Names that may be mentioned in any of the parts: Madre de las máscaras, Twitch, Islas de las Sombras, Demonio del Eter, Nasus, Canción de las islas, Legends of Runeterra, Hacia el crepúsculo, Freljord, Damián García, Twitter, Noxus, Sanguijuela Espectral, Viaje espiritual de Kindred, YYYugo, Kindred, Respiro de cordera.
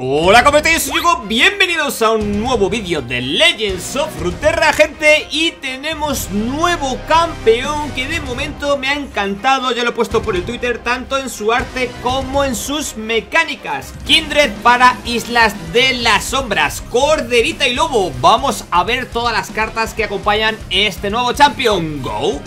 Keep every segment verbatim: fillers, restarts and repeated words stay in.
Hola, ¿cómo estáis? Soy Hugo, bienvenidos a un nuevo vídeo de Legends of Runeterra, gente. Y tenemos nuevo campeón que de momento me ha encantado. Ya lo he puesto por el Twitter, tanto en su arte como en sus mecánicas. Kindred para Islas de las Sombras, Corderita y Lobo. Vamos a ver todas las cartas que acompañan este nuevo champion. Go.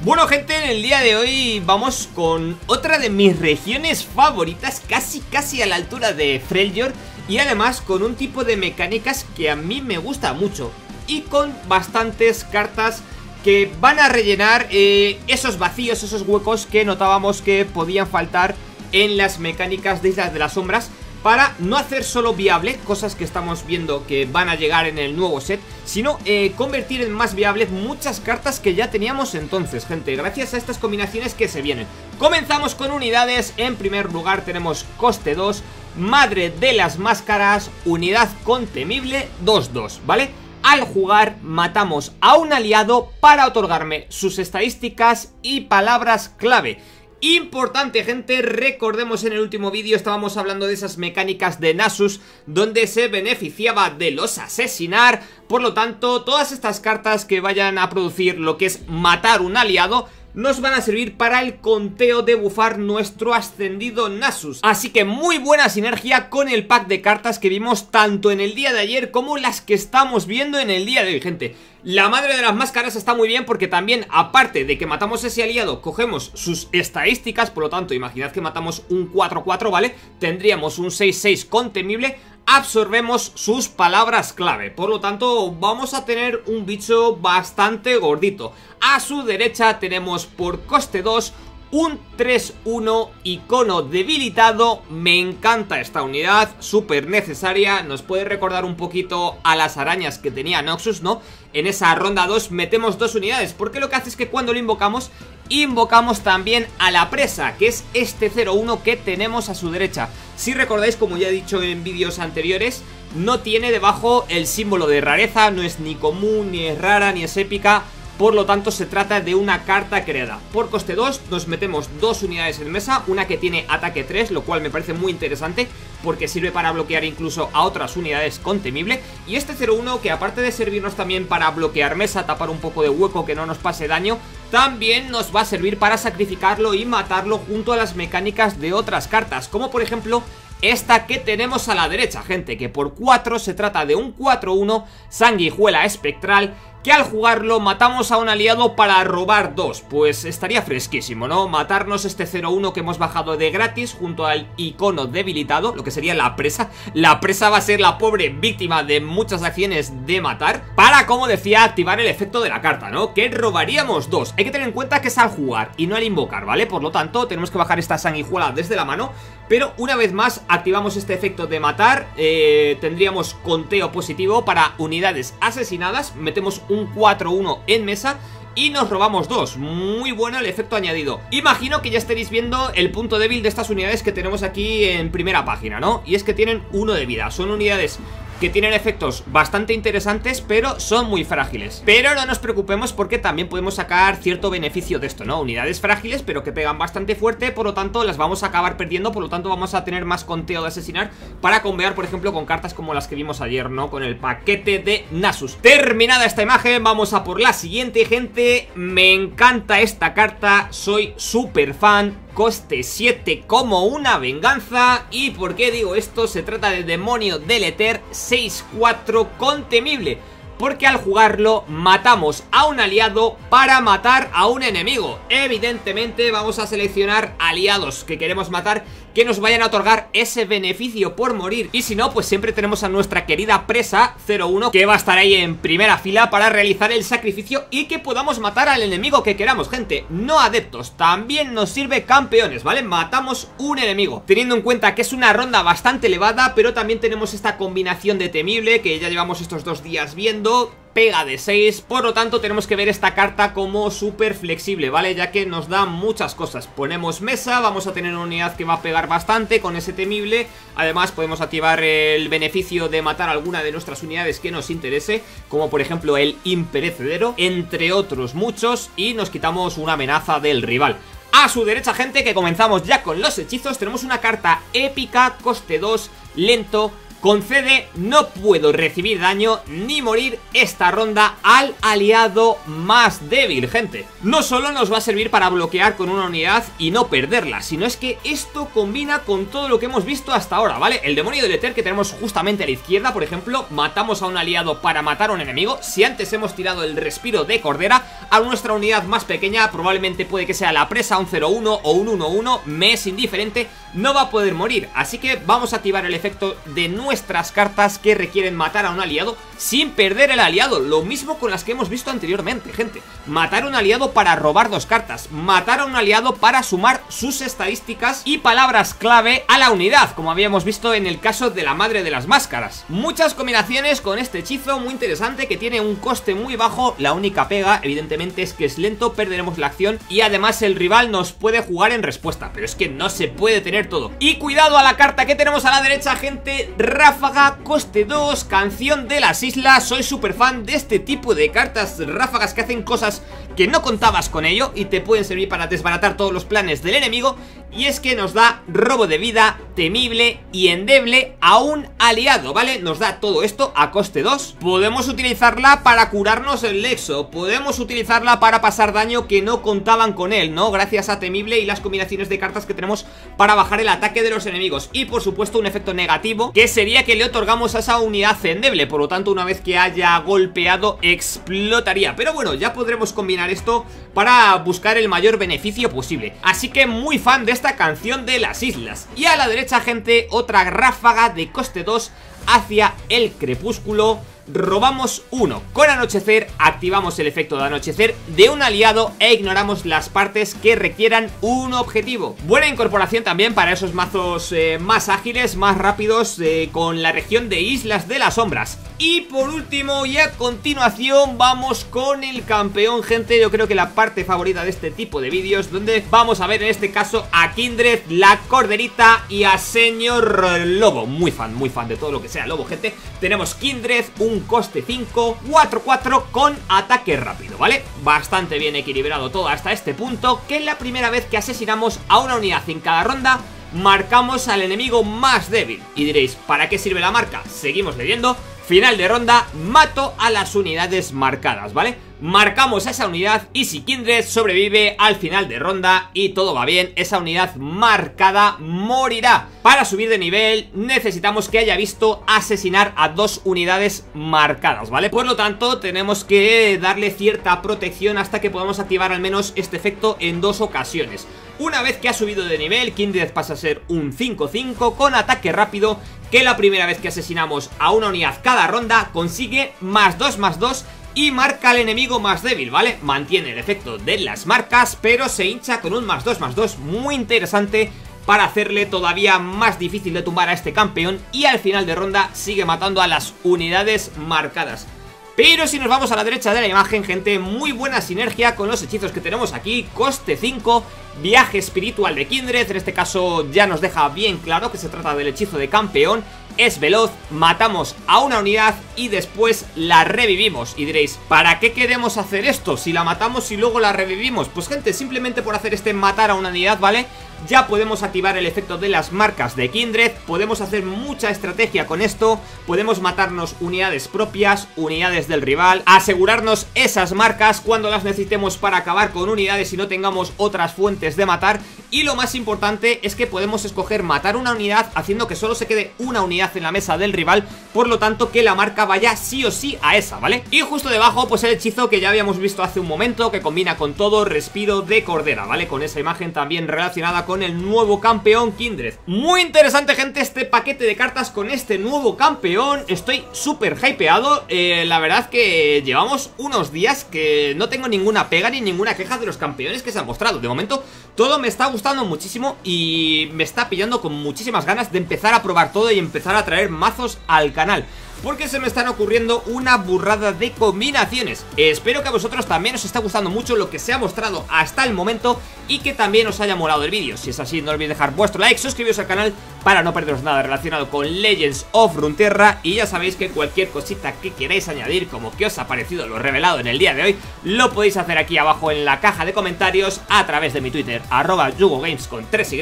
Bueno, gente, en el día de hoy vamos con otra de mis regiones favoritas, casi casi a la altura de Freljord, y además con un tipo de mecánicas que a mí me gusta mucho y con bastantes cartas que van a rellenar eh, esos vacíos, esos huecos que notábamos que podían faltar en las mecánicas de Islas de las Sombras, para no hacer solo viable cosas que estamos viendo que van a llegar en el nuevo set, sino eh, convertir en más viables muchas cartas que ya teníamos entonces, gente, gracias a estas combinaciones que se vienen. Comenzamos con unidades. En primer lugar tenemos coste dos, Madre de las Máscaras, unidad contemible dos dos, ¿vale? Al jugar matamos a un aliado para otorgarme sus estadísticas y palabras clave. Importante, gente, recordemos en el último vídeo estábamos hablando de esas mecánicas de Nasus donde se beneficiaba de los asesinar. Por lo tanto, todas estas cartas que vayan a producir lo que es matar un aliado nos van a servir para el conteo de bufar nuestro ascendido Nasus. Así que muy buena sinergia con el pack de cartas que vimos tanto en el día de ayer como las que estamos viendo en el día de hoy, gente. La Madre de las Máscaras está muy bien porque también, aparte de que matamos ese aliado, cogemos sus estadísticas. Por lo tanto, imaginad que matamos un cuatro cuatro, ¿vale? Tendríamos un seis seis contemible, absorbemos sus palabras clave. Por lo tanto, vamos a tener un bicho bastante gordito. A su derecha tenemos por coste dos un tres uno, icono debilitado. Me encanta esta unidad, súper necesaria. Nos puede recordar un poquito a las arañas que tenía Noxus, ¿no? En esa ronda dos metemos dos unidades, porque lo que hace es que cuando lo invocamos, invocamos también a la presa, que es este cero uno que tenemos a su derecha. Si recordáis, como ya he dicho en vídeos anteriores, no tiene debajo el símbolo de rareza, no es ni común, ni es rara, ni es épica. Por lo tanto, se trata de una carta creada. Por coste dos nos metemos dos unidades en mesa, una que tiene ataque tres, lo cual me parece muy interesante porque sirve para bloquear incluso a otras unidades con temible. Y este cero uno, que aparte de servirnos también para bloquear mesa, tapar un poco de hueco que no nos pase daño, también nos va a servir para sacrificarlo y matarlo junto a las mecánicas de otras cartas, como por ejemplo esta que tenemos a la derecha, gente, que por cuatro se trata de un cuatro uno, Sanguijuela Espectral, que al jugarlo matamos a un aliado para robar dos. Pues estaría fresquísimo, ¿no? Matarnos este cero uno que hemos bajado de gratis junto al icono debilitado, lo que sería la presa. La presa va a ser la pobre víctima de muchas acciones de matar, para, como decía, activar el efecto de la carta, ¿no? Que robaríamos dos. Hay que tener en cuenta que es al jugar y no al invocar, ¿vale? Por lo tanto, tenemos que bajar esta sanguijuela desde la mano. Pero una vez más activamos este efecto de matar, eh, tendríamos conteo positivo para unidades asesinadas, metemos un cuatro uno en mesa y nos robamos dos. Muy bueno el efecto añadido. Imagino que ya estaréis viendo el punto débil de estas unidades que tenemos aquí en primera página, ¿no? Y es que tienen uno de vida, son unidades que tienen efectos bastante interesantes, pero son muy frágiles. Pero no nos preocupemos porque también podemos sacar cierto beneficio de esto, ¿no? Unidades frágiles, pero que pegan bastante fuerte, por lo tanto las vamos a acabar perdiendo. Por lo tanto vamos a tener más conteo de asesinar para combear, por ejemplo, con cartas como las que vimos ayer, ¿no? Con el paquete de Nasus. Terminada esta imagen, vamos a por la siguiente, gente. Me encanta esta carta, soy súper fan. Coste siete como una venganza. ¿Y por qué digo esto? Se trata de Demonio del Eter, seis cuatro con temible, porque al jugarlo matamos a un aliado para matar a un enemigo. Evidentemente vamos a seleccionar aliados que queremos matar que nos vayan a otorgar ese beneficio por morir, y si no, pues siempre tenemos a nuestra querida presa cero uno, que va a estar ahí en primera fila para realizar el sacrificio y que podamos matar al enemigo que queramos, gente. No adeptos, también nos sirve campeones, ¿vale? Matamos un enemigo, teniendo en cuenta que es una ronda bastante elevada, pero también tenemos esta combinación de temible que ya llevamos estos dos días viendo. Pega de seis, por lo tanto tenemos que ver esta carta como súper flexible, ¿vale? Ya que nos da muchas cosas. Ponemos mesa, vamos a tener una unidad que va a pegar bastante con ese temible. Además podemos activar el beneficio de matar alguna de nuestras unidades que nos interese, como por ejemplo el imperecedero, entre otros muchos, y nos quitamos una amenaza del rival. A su derecha, gente, que comenzamos ya con los hechizos. Tenemos una carta épica, coste dos, lento. Concede, no puedo recibir daño ni morir esta ronda al aliado más débil, gente. No solo nos va a servir para bloquear con una unidad y no perderla, sino es que esto combina con todo lo que hemos visto hasta ahora, ¿vale? El demonio del Eter que tenemos justamente a la izquierda, por ejemplo, matamos a un aliado para matar a un enemigo. Si antes hemos tirado el respiro de cordera, a nuestra unidad más pequeña, probablemente puede que sea la presa, un cero uno o un uno uno, me es indiferente, no va a poder morir. Así que vamos a activar el efecto de nuevo nuestras cartas que requieren matar a un aliado sin perder el aliado. Lo mismo con las que hemos visto anteriormente, gente. Matar a un aliado para robar dos cartas, matar a un aliado para sumar sus estadísticas y palabras clave a la unidad, como habíamos visto en el caso de la madre de las máscaras. Muchas combinaciones con este hechizo muy interesante que tiene un coste muy bajo. La única pega, evidentemente, es que es lento, perderemos la acción y además el rival nos puede jugar en respuesta, pero es que no se puede tener todo. Y cuidado a la carta que tenemos a la derecha, gente. Ráfaga, coste dos, Canción de las Islas. Soy súper fan de este tipo de cartas ráfagas que hacen cosas que no contabas con ello y te pueden servir para desbaratar todos los planes del enemigo. Y es que nos da robo de vida, temible y endeble a un aliado, ¿vale? Nos da todo esto a coste dos. Podemos utilizarla para curarnos el lexo, podemos utilizarla para pasar daño que no contaban con él, ¿no? Gracias a temible y las combinaciones de cartas que tenemos para bajar el ataque de los enemigos. Y por supuesto un efecto negativo que sería que le otorgamos a esa unidad endeble, por lo tanto una vez que haya golpeado explotaría. Pero bueno, ya podremos combinar esto para buscar el mayor beneficio posible. Así que muy fan de esta Canción de las Islas. Y a la derecha, gente, otra ráfaga de coste dos, Hacia el crepúsculo. Robamos uno. Con anochecer activamos el efecto de anochecer de un aliado e ignoramos las partes que requieran un objetivo. Buena incorporación también para esos mazos eh, más ágiles, más rápidos, eh, con la región de Islas de las Sombras. Y por último y a continuación vamos con el campeón, gente. Yo creo que la parte favorita de este tipo de vídeos, donde vamos a ver en este caso a Kindred, la corderita y a señor Lobo. Muy fan, muy fan de todo lo que sea Lobo, gente. Tenemos Kindred, un coste cinco, cuatro cuatro con ataque rápido, ¿vale? Bastante bien equilibrado todo hasta este punto, que la primera vez que asesinamos a una unidad en cada ronda, marcamos al enemigo más débil. Y diréis, ¿para qué sirve la marca? Seguimos leyendo. Final de ronda, mato a las unidades marcadas, ¿vale? Marcamos a esa unidad y si Kindred sobrevive al final de ronda y todo va bien, esa unidad marcada morirá. Para subir de nivel necesitamos que haya visto asesinar a dos unidades marcadas, ¿vale? Por lo tanto tenemos que darle cierta protección hasta que podamos activar al menos este efecto en dos ocasiones. Una vez que ha subido de nivel, Kindred pasa a ser un cinco cinco con ataque rápido, que la primera vez que asesinamos a una unidad cada ronda consigue más dos, más dos y marca al enemigo más débil, ¿vale? Mantiene el efecto de las marcas, pero se hincha con un más dos, más dos, muy interesante para hacerle todavía más difícil de tumbar a este campeón y al final de ronda sigue matando a las unidades marcadas. Pero si nos vamos a la derecha de la imagen, gente, muy buena sinergia con los hechizos que tenemos aquí. Coste cinco, Viaje espiritual de Kindred. En este caso ya nos deja bien claro que se trata del hechizo de campeón. Es veloz, matamos a una unidad y después la revivimos. Y diréis, ¿para qué queremos hacer esto? Si la matamos y luego la revivimos. Pues gente, simplemente por hacer este matar a una unidad, ¿vale? Ya podemos activar el efecto de las marcas de Kindred. Podemos hacer mucha estrategia con esto. Podemos matarnos unidades propias, unidades del rival, asegurarnos esas marcas cuando las necesitemos para acabar con unidades y no tengamos otras fuentes de matar. Y lo más importante es que podemos escoger matar una unidad haciendo que solo se quede una unidad en la mesa del rival, por lo tanto que la marca vaya sí o sí a esa, ¿vale? Y justo debajo pues el hechizo que ya habíamos visto hace un momento, que combina con todo, Respiro de cordera, ¿vale? Con esa imagen también relacionada con el nuevo campeón Kindred. Muy interesante, gente, este paquete de cartas con este nuevo campeón. Estoy súper hypeado, eh, la verdad que llevamos unos días que no tengo ninguna pega ni ninguna queja de los campeones que se han mostrado. De momento todo me está gustando muchísimo y me está pillando con muchísimas ganas de empezar a probar todo y empezar a traer mazos al canal. porque se me están ocurriendo una burrada de combinaciones. Espero que a vosotros también os está gustando mucho lo que se ha mostrado hasta el momento y que también os haya molado el vídeo. Si es así, no olvidéis dejar vuestro like, suscribiros al canal para no perderos nada relacionado con Legends of Runeterra. Y ya sabéis que cualquier cosita que queráis añadir, como que os ha parecido lo revelado en el día de hoy, lo podéis hacer aquí abajo en la caja de comentarios, a través de mi Twitter, arroba yugogames con tres y,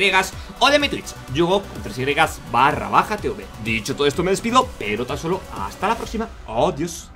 o de mi Twitch, yugo con tres y barra baja tv. Dicho todo esto, me despido, pero tan solo hasta la próxima. Adiós.